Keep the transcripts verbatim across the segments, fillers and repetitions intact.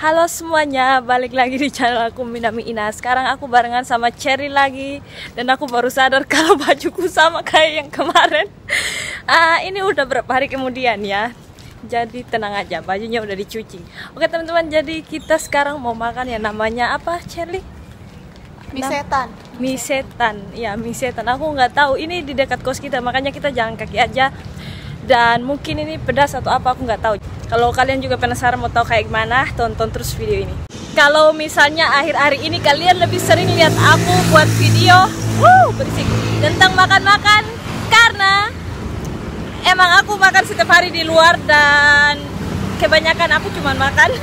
Halo semuanya, balik lagi di channel aku Minami Ina. Sekarang aku barengan sama Cherry lagi. Dan aku baru sadar kalau bajuku sama kayak yang kemarin. uh, Ini udah berapa hari kemudian ya. Jadi tenang aja, bajunya udah dicuci. Oke teman-teman, jadi kita sekarang mau makan yang namanya apa Cherry? Mie setan. Mie setan, ya mie setan. Aku nggak tahu, ini di dekat kos kita, makanya kita jalan kaki aja. Dan mungkin ini pedas atau apa, aku nggak tahu. Kalau kalian juga penasaran mau tahu kayak gimana, tonton terus video ini. Kalau misalnya akhir-akhir ini kalian lebih sering lihat aku buat video wuh, berisik tentang makan-makan, karena emang aku makan setiap hari di luar dan kebanyakan aku cuma makan.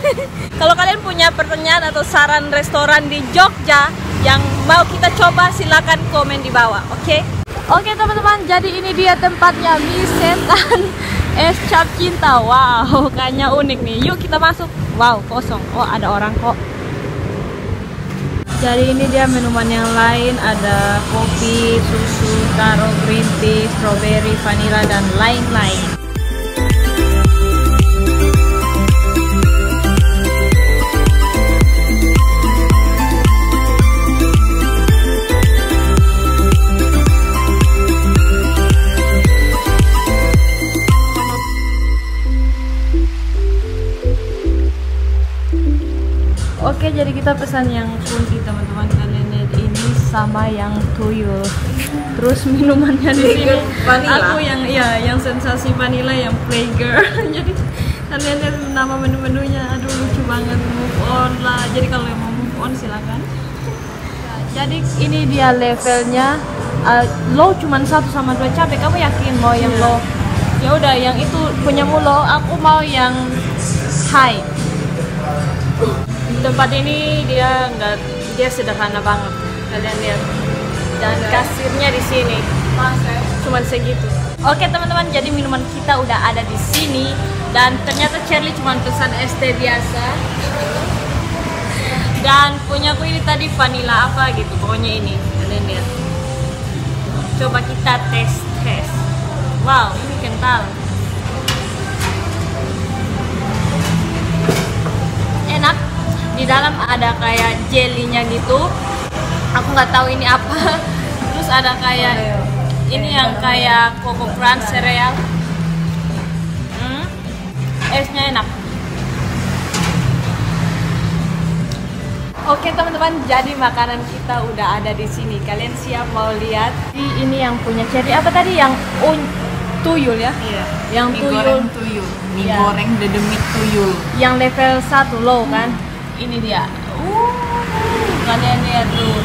Kalau kalian punya pertanyaan atau saran restoran di Jogja yang mau kita coba, silahkan komen di bawah, oke? Okay? Oke okay, teman-teman, jadi ini dia tempatnya mie setan es cap cinta. Wow, kayaknya unik nih. Yuk kita masuk. Wow, kosong. Oh, ada orang kok. Jadi ini dia minuman yang lain. Ada kopi, susu, taro, green tea, strawberry, vanilla, dan lain-lain. Oke, jadi kita pesan yang kunci teman-teman, kalian lihat ini sama yang tuyul. Terus minumannya di sini aku yang ya yang sensasi vanilla yang playgirl. Jadi kalian lihat nama menu-menunya, aduh lucu banget. Move on lah. Jadi kalau yang mau move on silakan. Jadi ini dia levelnya uh, low cuman satu sama dua cabai. Kamu yakin mau yang low? Ya udah yang itu punyamu low, aku mau yang high. Tempat ini dia nggak dia sederhana banget, kalian lihat, dan kasirnya di sini cuman segitu. Oke teman-teman, jadi minuman kita udah ada di sini dan ternyata Cherry cuman pesan es teh biasa dan punyaku ini tadi vanilla apa gitu, pokoknya ini kalian lihat. Coba kita tes tes. Wow, ini kental. Di dalam ada kayak jelinya gitu, aku nggak tahu ini apa. Terus ada kayak ini yang kayak Coco Crunch cereal. hmm, esnya enak. Oke teman-teman, jadi makanan kita udah ada di sini. Kalian siap mau lihat? Ini yang punya Cherry apa tadi yang un tuyul ya? Iya. Yang mie tuyul. Goreng tuyul. Mie iya. Goreng dedemit tuyul. Yang level satu low kan? Hmm. Ini dia. Uh, kalian lihat tuh.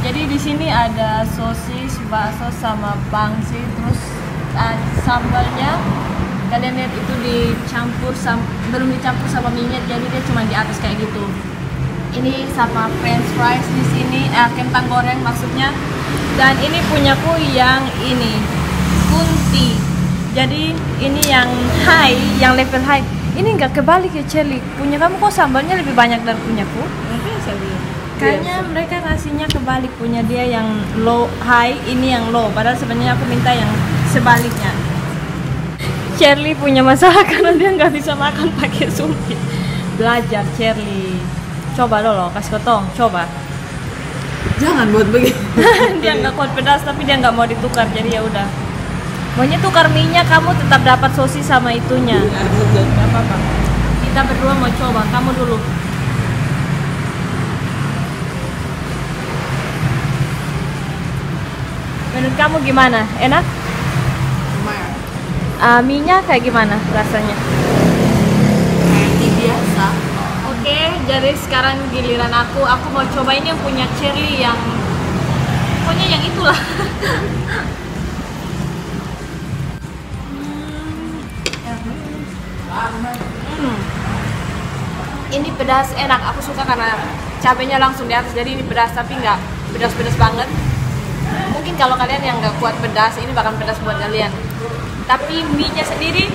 Jadi di sini ada sosis, bakso sama pangsit, terus uh, sambalnya kalian lihat itu dicampur sama, belum dicampur sama minyak, jadi dia cuma di atas kayak gitu. Ini sama french fries di sini, eh, kentang goreng maksudnya. Dan ini punyaku yang ini kunti. Jadi ini yang high, yang level high. Ini nggak kebalik ya Cherry, punya kamu kok sambalnya lebih banyak dari punyaku? Mungkin sambil. Kayaknya mereka ngasihnya kebalik, punya dia yang low high, ini yang low. Padahal sebenarnya aku minta yang sebaliknya. Cherry punya masalah karena dia nggak bisa makan pakai sumpit. Belajar Cherry. Coba dulu, kasih kotong, coba. Jangan buat begini. Dia nggak kuat pedas tapi dia nggak mau ditukar, jadi ya udah. Maunya tukar minyak, kamu tetap dapat sosis sama itunya. Gak apa-apa. Kita berdua mau coba, kamu dulu. Menurut kamu gimana? Enak? Lumayan. Uh, minyak kayak gimana rasanya? Kayak biasa. Oke, okay, jadi sekarang giliran aku. Aku mau cobain yang punya Cherry yang... Pokoknya yang itulah. Hmm. Ini pedas enak, aku suka karena cabenya langsung di atas, jadi ini pedas tapi nggak pedas-pedas banget. Mungkin kalau kalian yang nggak kuat pedas, ini bakal pedas buat kalian. Tapi mie-nya sendiri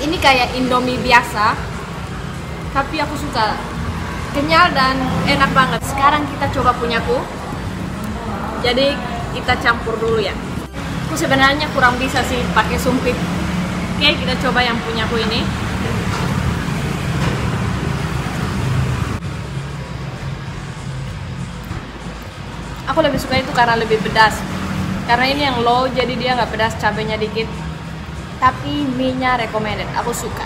ini kayak Indomie biasa, tapi aku suka, kenyal dan enak banget. Sekarang kita coba punyaku, jadi kita campur dulu ya. Aku sebenarnya kurang bisa sih pakai sumpit. Oke, kita coba yang punyaku ini. Aku lebih suka itu karena lebih pedas. Karena ini yang low, jadi dia nggak pedas, cabenya dikit. Tapi mie-nya recommended, aku suka.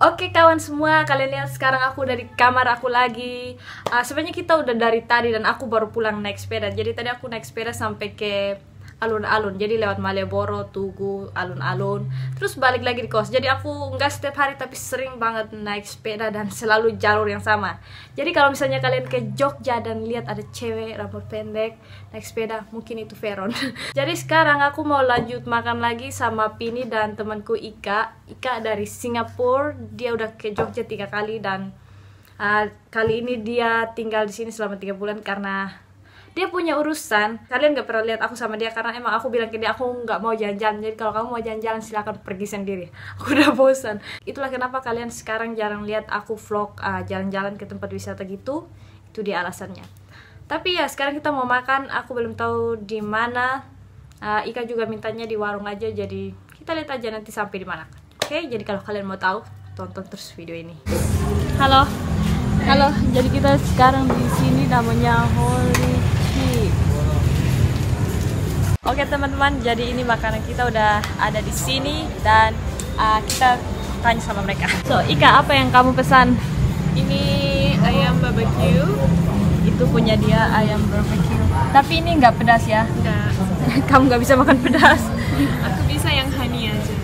Oke kawan semua, kalian lihat sekarang aku dari kamar aku lagi. uh, Sebenarnya kita udah dari tadi dan aku baru pulang naik sepeda. Jadi tadi aku naik sepeda sampai ke alun-alun. Jadi lewat Maleboro, Tugu, alun-alun. Terus balik lagi di kos. Jadi aku nggak setiap hari tapi sering banget naik sepeda dan selalu jalur yang sama. Jadi kalau misalnya kalian ke Jogja dan lihat ada cewek rambut pendek naik sepeda, mungkin itu Veron. Jadi sekarang aku mau lanjut makan lagi sama Pini dan temanku Ika. Ika dari Singapura, dia udah ke Jogja tiga kali dan uh, kali ini dia tinggal di sini selama tiga bulan karena dia punya urusan. Kalian gak pernah lihat aku sama dia karena emang aku bilang ke dia aku gak mau jalan-jalan. Jadi kalau kamu mau jalan-jalan silahkan pergi sendiri, aku udah bosan. Itulah kenapa kalian sekarang jarang lihat aku vlog jalan-jalan uh, ke tempat wisata gitu. Itu dia alasannya. Tapi ya sekarang kita mau makan, aku belum tahu di mana. uh, Ika juga mintanya di warung aja, jadi kita lihat aja nanti sampai di mana. Oke, okay, jadi kalau kalian mau tahu, tonton terus video ini. Halo, halo. Jadi kita sekarang di sini namanya Ahol. Oke teman-teman, jadi ini makanan kita udah ada di sini dan uh, kita tanya sama mereka. So Ika, apa yang kamu pesan? Ini ayam barbecue. Itu punya dia ayam barbecue. Tapi ini nggak pedas ya? Nggak. Kamu nggak bisa makan pedas? Aku bisa yang honey aja.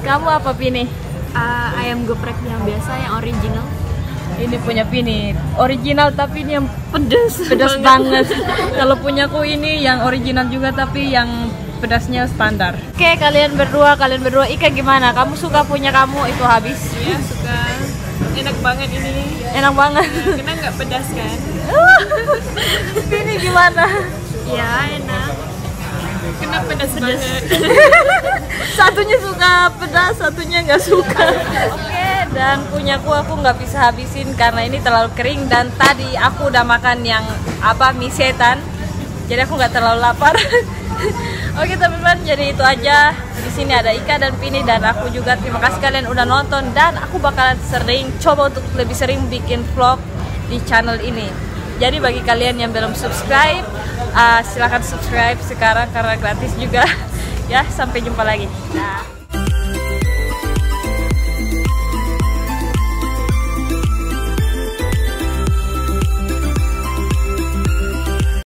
Kamu apa Pini? Uh, ayam geprek yang biasa, yang original. Ini punya Pini, original tapi ini yang pedas, pedas banget. Kalau punyaku ini yang original juga tapi yang pedasnya standar. Oke, kalian berdua, kalian berdua Ika gimana? Kamu suka punya kamu itu habis? Iya, suka. Enak banget ini. Enak banget. Ya, karena nggak pedas kan? Ini gimana? Ya enak. Kenapa pedas, pedas banget? Satunya suka pedas, satunya nggak suka. Oke, dan punyaku aku nggak bisa habisin karena ini terlalu kering dan tadi aku udah makan yang apa mie setan, jadi aku nggak terlalu lapar. Oke teman-teman, jadi itu aja. Di sini ada Ika dan Pini dan aku juga. Terima kasih kalian udah nonton dan aku bakalan sering coba untuk lebih sering bikin vlog di channel ini. Jadi bagi kalian yang belum subscribe, uh, silahkan subscribe sekarang karena gratis juga. Ya, sampai jumpa lagi. Nah.